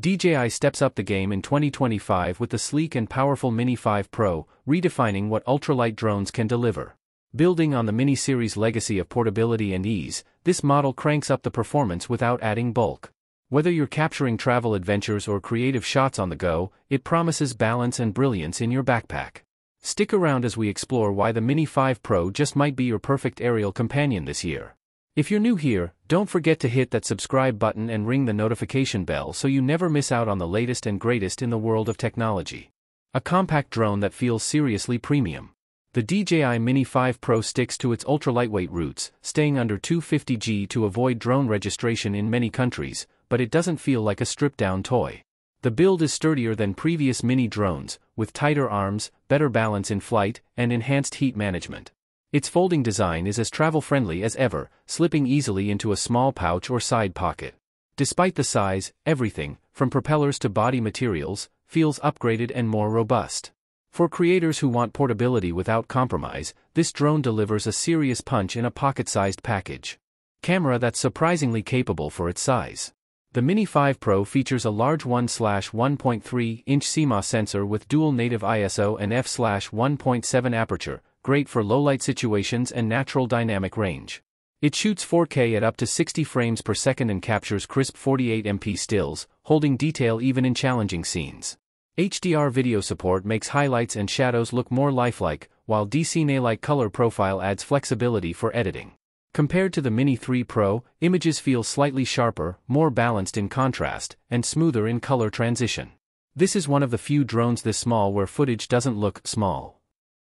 DJI steps up the game in 2025 with the sleek and powerful Mini 5 Pro, redefining what ultralight drones can deliver. Building on the Mini series' legacy of portability and ease, this model cranks up the performance without adding bulk. Whether you're capturing travel adventures or creative shots on the go, it promises balance and brilliance in your backpack. Stick around as we explore why the Mini 5 Pro just might be your perfect aerial companion this year. If you're new here, don't forget to hit that subscribe button and ring the notification bell so you never miss out on the latest and greatest in the world of technology. A compact drone that feels seriously premium. The DJI Mini 5 Pro sticks to its ultra-lightweight roots, staying under 250 g to avoid drone registration in many countries, but it doesn't feel like a stripped-down toy. The build is sturdier than previous Mini drones, with tighter arms, better balance in flight, and enhanced heat management. Its folding design is as travel-friendly as ever, slipping easily into a small pouch or side pocket. Despite the size, everything, from propellers to body materials, feels upgraded and more robust. For creators who want portability without compromise, this drone delivers a serious punch in a pocket-sized package. Camera that's surprisingly capable for its size. The Mini 5 Pro features a large 1/1.3-inch CMOS sensor with dual native ISO and f/1.7 aperture, great for low-light situations and natural dynamic range. It shoots 4K at up to 60 frames per second and captures crisp 48MP stills, holding detail even in challenging scenes. HDR video support makes highlights and shadows look more lifelike, while D-Cinelike color profile adds flexibility for editing. Compared to the Mini 3 Pro, images feel slightly sharper, more balanced in contrast, and smoother in color transition. This is one of the few drones this small where footage doesn't look small.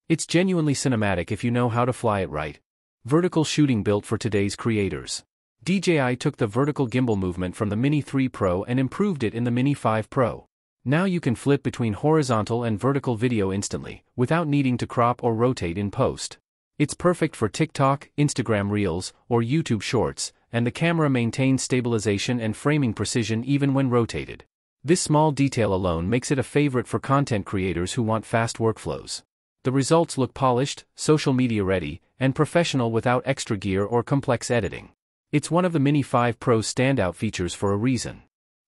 It's genuinely cinematic if you know how to fly it right. Vertical shooting built for today's creators. DJI took the vertical gimbal movement from the Mini 3 Pro and improved it in the Mini 5 Pro. Now you can flip between horizontal and vertical video instantly, without needing to crop or rotate in post. It's perfect for TikTok, Instagram Reels, or YouTube Shorts, and the camera maintains stabilization and framing precision even when rotated. This small detail alone makes it a favorite for content creators who want fast workflows. The results look polished, social media ready, and professional without extra gear or complex editing. It's one of the Mini 5 Pro's standout features for a reason.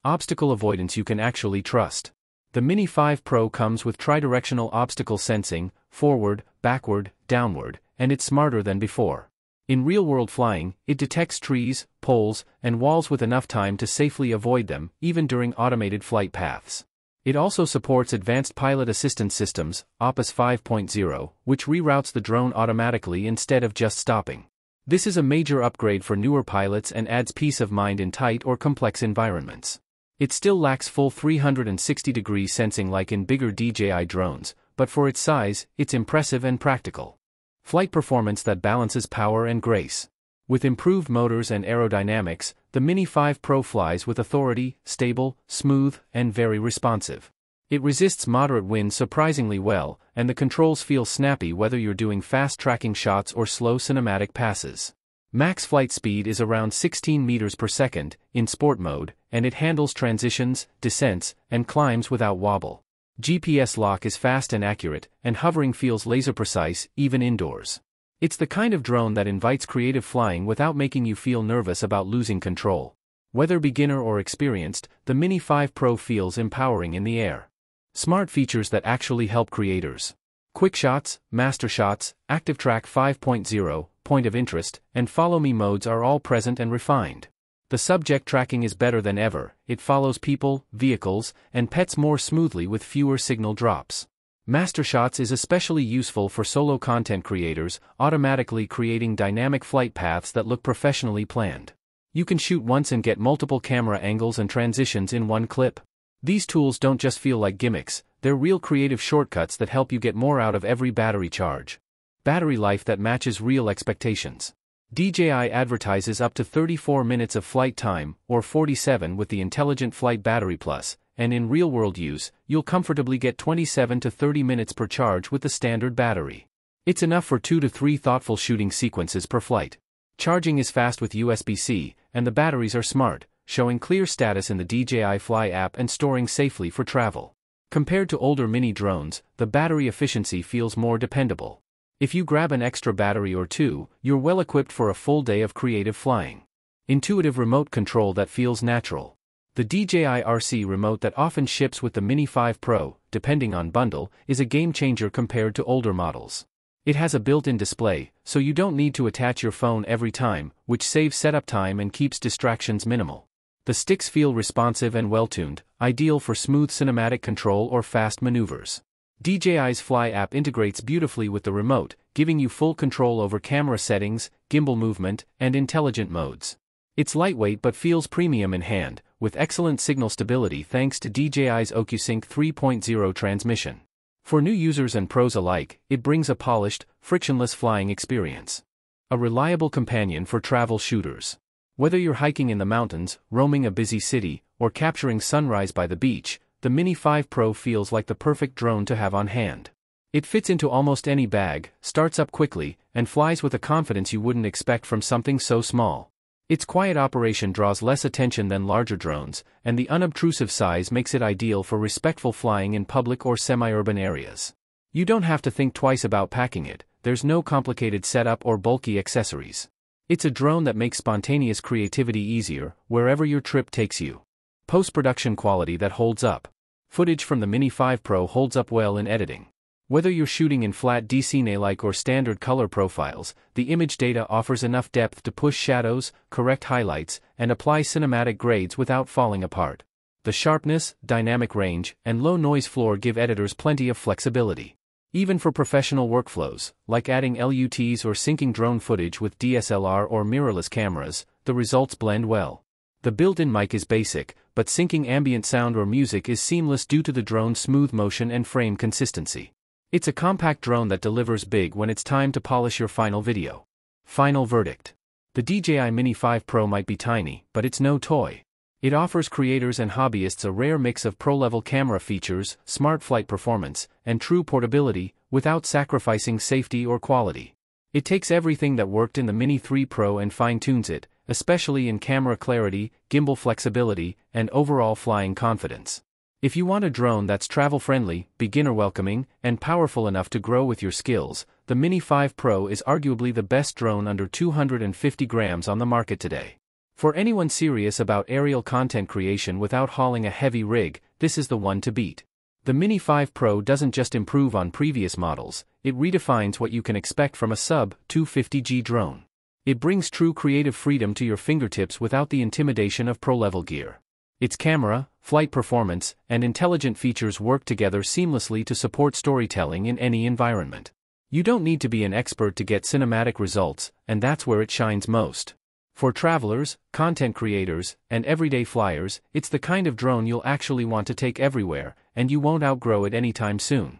Obstacle avoidance you can actually trust. The Mini 5 Pro comes with tridirectional obstacle sensing, forward, backward, downward, and it's smarter than before. In real-world flying, it detects trees, poles, and walls with enough time to safely avoid them, even during automated flight paths. It also supports advanced pilot assistance systems, APAS 5.0, which reroutes the drone automatically instead of just stopping. This is a major upgrade for newer pilots and adds peace of mind in tight or complex environments. It still lacks full 360-degree sensing like in bigger DJI drones, but for its size, it's impressive and practical. Flight performance that balances power and grace. With improved motors and aerodynamics, the Mini 5 Pro flies with authority, stable, smooth, and very responsive. It resists moderate wind surprisingly well, and the controls feel snappy whether you're doing fast tracking shots or slow cinematic passes. Max flight speed is around 16 meters per second, in sport mode, and it handles transitions, descents, and climbs without wobble. GPS lock is fast and accurate, and hovering feels laser precise, even indoors. It's the kind of drone that invites creative flying without making you feel nervous about losing control. Whether beginner or experienced, the Mini 5 Pro feels empowering in the air. Smart features that actually help creators. Quick shots, MasterShots, ActiveTrack 5.0, Point of Interest, and Follow Me modes are all present and refined. The subject tracking is better than ever, it follows people, vehicles, and pets more smoothly with fewer signal drops. MasterShots is especially useful for solo content creators, automatically creating dynamic flight paths that look professionally planned. You can shoot once and get multiple camera angles and transitions in one clip. These tools don't just feel like gimmicks, they're real creative shortcuts that help you get more out of every battery charge. Battery life that matches real expectations. DJI advertises up to 34 minutes of flight time, or 47 with the Intelligent Flight Battery Plus, and in real-world use, you'll comfortably get 27 to 30 minutes per charge with the standard battery. It's enough for 2 to 3 thoughtful shooting sequences per flight. Charging is fast with USB-C, and the batteries are smart, showing clear status in the DJI Fly app and storing safely for travel. Compared to older mini drones, the battery efficiency feels more dependable. If you grab an extra battery or two, you're well equipped for a full day of creative flying. Intuitive remote control that feels natural. The DJI RC remote that often ships with the Mini 5 Pro, depending on bundle, is a game-changer compared to older models. It has a built-in display, so you don't need to attach your phone every time, which saves setup time and keeps distractions minimal. The sticks feel responsive and well-tuned, ideal for smooth cinematic control or fast maneuvers. DJI's Fly app integrates beautifully with the remote, giving you full control over camera settings, gimbal movement, and intelligent modes. It's lightweight but feels premium in hand, with excellent signal stability thanks to DJI's OcuSync 3.0 transmission. For new users and pros alike, it brings a polished, frictionless flying experience. A reliable companion for travel shooters. Whether you're hiking in the mountains, roaming a busy city, or capturing sunrise by the beach, the Mini 5 Pro feels like the perfect drone to have on hand. It fits into almost any bag, starts up quickly, and flies with a confidence you wouldn't expect from something so small. Its quiet operation draws less attention than larger drones, and the unobtrusive size makes it ideal for respectful flying in public or semi-urban areas. You don't have to think twice about packing it, there's no complicated setup or bulky accessories. It's a drone that makes spontaneous creativity easier, wherever your trip takes you. Post-production quality that holds up. Footage from the Mini 5 Pro holds up well in editing. Whether you're shooting in flat D-Cinelike or standard color profiles, the image data offers enough depth to push shadows, correct highlights, and apply cinematic grades without falling apart. The sharpness, dynamic range, and low noise floor give editors plenty of flexibility. Even for professional workflows, like adding LUTs or syncing drone footage with DSLR or mirrorless cameras, the results blend well. The built-in mic is basic, but syncing ambient sound or music is seamless due to the drone's smooth motion and frame consistency. It's a compact drone that delivers big when it's time to polish your final video. Final verdict. The DJI Mini 5 Pro might be tiny, but it's no toy. It offers creators and hobbyists a rare mix of pro-level camera features, smart flight performance, and true portability, without sacrificing safety or quality. It takes everything that worked in the Mini 3 Pro and fine-tunes it, especially in camera clarity, gimbal flexibility, and overall flying confidence. If you want a drone that's travel-friendly, beginner-welcoming, and powerful enough to grow with your skills, the Mini 5 Pro is arguably the best drone under 250 grams on the market today. For anyone serious about aerial content creation without hauling a heavy rig, this is the one to beat. The Mini 5 Pro doesn't just improve on previous models, it redefines what you can expect from a sub-250G drone. It brings true creative freedom to your fingertips without the intimidation of pro-level gear. Its camera, flight performance, and intelligent features work together seamlessly to support storytelling in any environment. You don't need to be an expert to get cinematic results, and that's where it shines most. For travelers, content creators, and everyday flyers, it's the kind of drone you'll actually want to take everywhere, and you won't outgrow it anytime soon.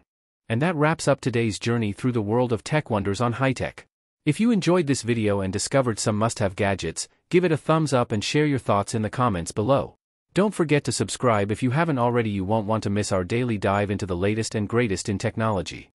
And that wraps up today's journey through the world of tech wonders on HiTEC. If you enjoyed this video and discovered some must-have gadgets, give it a thumbs up and share your thoughts in the comments below. Don't forget to subscribe if you haven't already. You won't want to miss our daily dive into the latest and greatest in technology.